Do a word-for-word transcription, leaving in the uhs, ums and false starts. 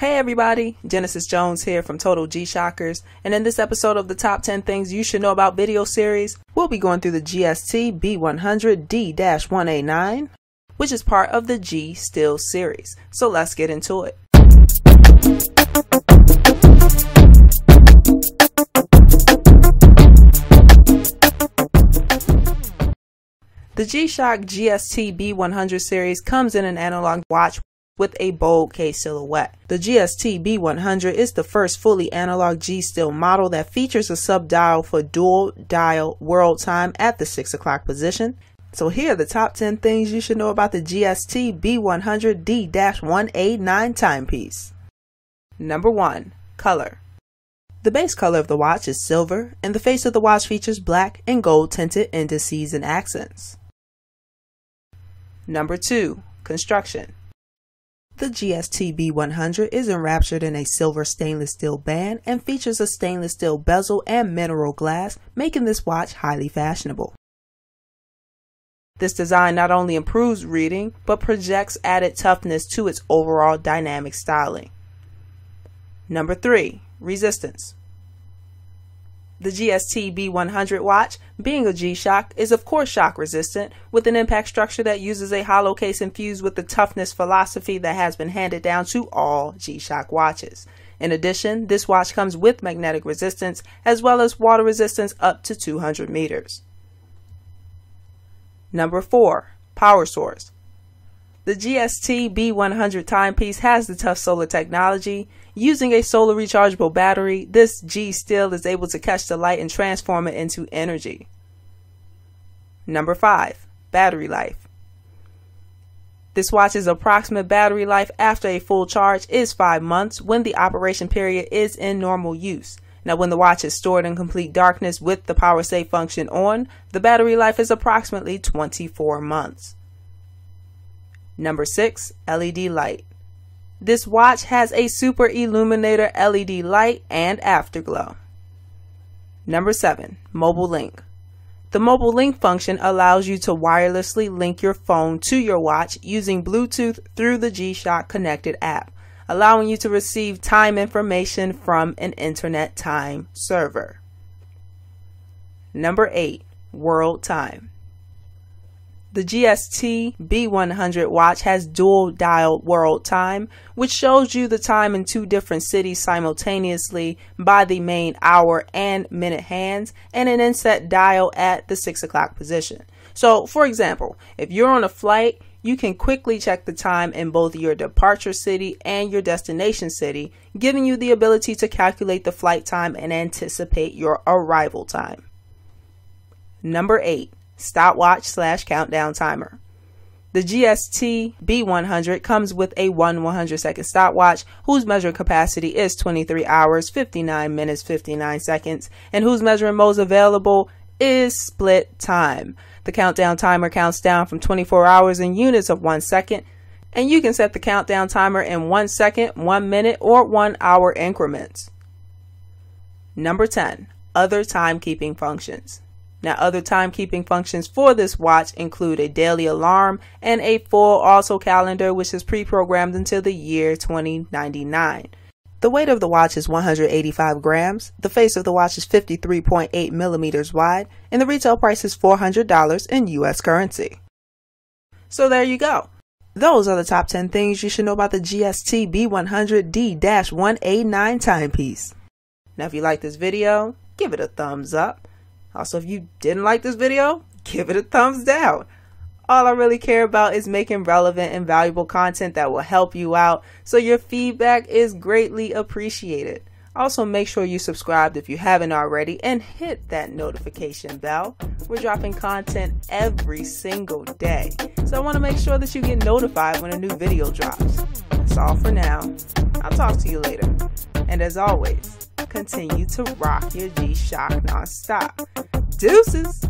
Hey everybody, Genesis Jones here from Total G-Shockers, and in this episode of the Top ten Things You Should Know About video series, we'll be going through the G S T B one hundred D one A nine, which is part of the G-Steel Series. So let's get into it. The G-Shock G S T B one hundred series comes in an analog watch with a bold case silhouette. The G S T B one hundred is the first fully analog G-Steel model that features a sub-dial for dual dial world time at the six o'clock position. So here are the top ten things you should know about the G S T B one hundred D one A nine timepiece. Number one. Color. The base color of the watch is silver, and the face of the watch features black and gold tinted indices and accents. Number two. Construction. The G S T B one hundred is enraptured in a silver stainless steel band and features a stainless steel bezel and mineral glass, making this watch highly fashionable. This design not only improves reading, but projects added toughness to its overall dynamic styling. Number three. Resistance. The G S T B one hundred watch, being a G-Shock, is of course shock resistant, with an impact structure that uses a hollow case infused with the toughness philosophy that has been handed down to all G-Shock watches. In addition, this watch comes with magnetic resistance as well as water resistance up to two hundred meters. Number four. Power source. The G S T B one hundred timepiece has the tough solar technology. Using a solar rechargeable battery, this G-Steel is able to catch the light and transform it into energy. Number five. Battery life. This watch's approximate battery life after a full charge is five months when the operation period is in normal use. Now, when the watch is stored in complete darkness with the power save function on, the battery life is approximately twenty-four months. Number six. L E D light. This watch has a super illuminator L E D light and afterglow. Number seven. Mobile link. The mobile link function allows you to wirelessly link your phone to your watch using Bluetooth through the G-Shock connected app, allowing you to receive time information from an internet time server. Number eight. World time. The G S T B one hundred watch has dual dial world time, which shows you the time in two different cities simultaneously by the main hour and minute hands and an inset dial at the six o'clock position. So for example, if you're on a flight, you can quickly check the time in both your departure city and your destination city, giving you the ability to calculate the flight time and anticipate your arrival time. Number eight. Stopwatch slash countdown timer. The G S T B one hundred comes with a one one hundred second stopwatch whose measuring capacity is twenty-three hours, fifty-nine minutes, fifty-nine seconds, and whose measuring modes available is split time. The countdown timer counts down from twenty-four hours in units of one second, and you can set the countdown timer in one second, one minute, or one hour increments. Number ten. Other timekeeping functions. Now, other timekeeping functions for this watch include a daily alarm and a full also calendar, which is pre-programmed until the year twenty ninety-nine. The weight of the watch is one hundred eighty-five grams, the face of the watch is fifty-three point eight millimeters wide, and the retail price is four hundred dollars in U S currency. So there you go. Those are the top ten things you should know about the G S T B one hundred D one A nine timepiece. Now, if you like this video, give it a thumbs up. Also, if you didn't like this video, give it a thumbs down. All I really care about is making relevant and valuable content that will help you out, so your feedback is greatly appreciated. Also, make sure you subscribed if you haven't already and hit that notification bell. We're dropping content every single day, so I want to make sure that you get notified when a new video drops. That's all for now. I'll talk to you later. And as always, continue to rock your G-Shock nonstop. Deuces!